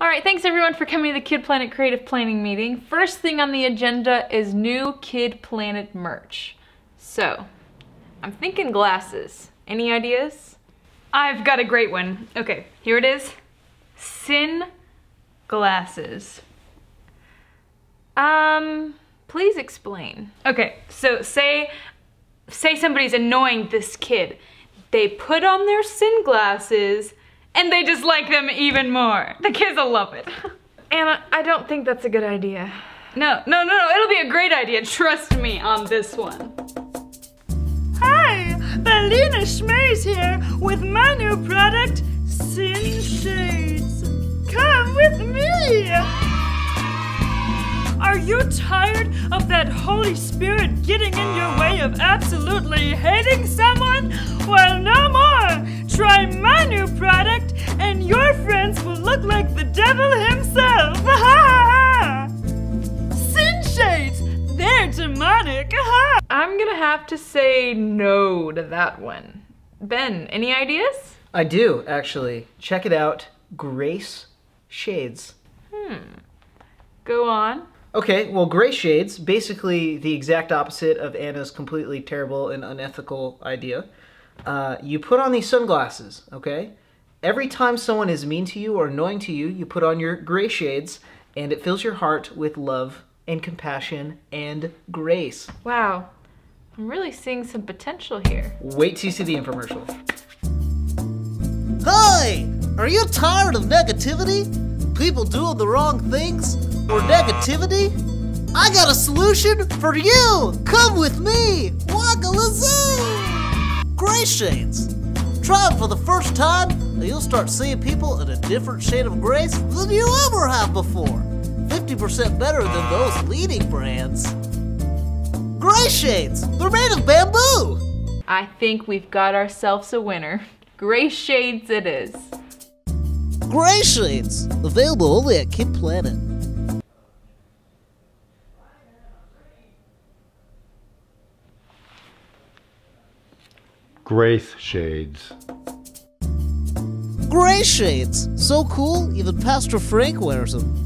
Alright, thanks everyone for coming to the Kid Planet Creative Planning Meeting. First thing on the agenda is new Kid Planet merch. So, I'm thinking glasses. Any ideas? I've got a great one. Okay, here it is. Sin glasses. Please explain. Okay, so say somebody's annoying this kid. They put on their sin glasses and they just like them even more. The kids will love it. Anna, I don't think that's a good idea. No, it'll be a great idea. Trust me on this one. Hi, Berlina Schmays here with my new product, Sin Shades. Come with me! Are you tired of that Holy Spirit getting in your way of absolutely hating someone? Well, no more! Try my new product and your friends will look like the devil himself! Sin Shades! They're demonic! I'm gonna have to say no to that one. Ben, any ideas? I do, actually. Check it out. Grace Shades. Go on. Okay, well, Gray Shades, basically the exact opposite of Anna's completely terrible and unethical idea. You put on these sunglasses, okay? Every time someone is mean to you or annoying to you, you put on your Gray Shades, and it fills your heart with love and compassion and grace. Wow, I'm really seeing some potential here. Wait till you see the infomercial. Hey, are you tired of negativity? People doing the wrong things or negativity? I got a solution for you! Come with me! Waka-la-zoo! Gray Shades. Try them for the first time and you'll start seeing people in a different shade of grace than you ever have before. 50% better than those leading brands. Gray Shades. They're made of bamboo! I think we've got ourselves a winner. Gray Shades it is. Gray Shades, available only at Kid Planet. Grace Shades. Gray Shades, so cool even Pastor Frank wears them.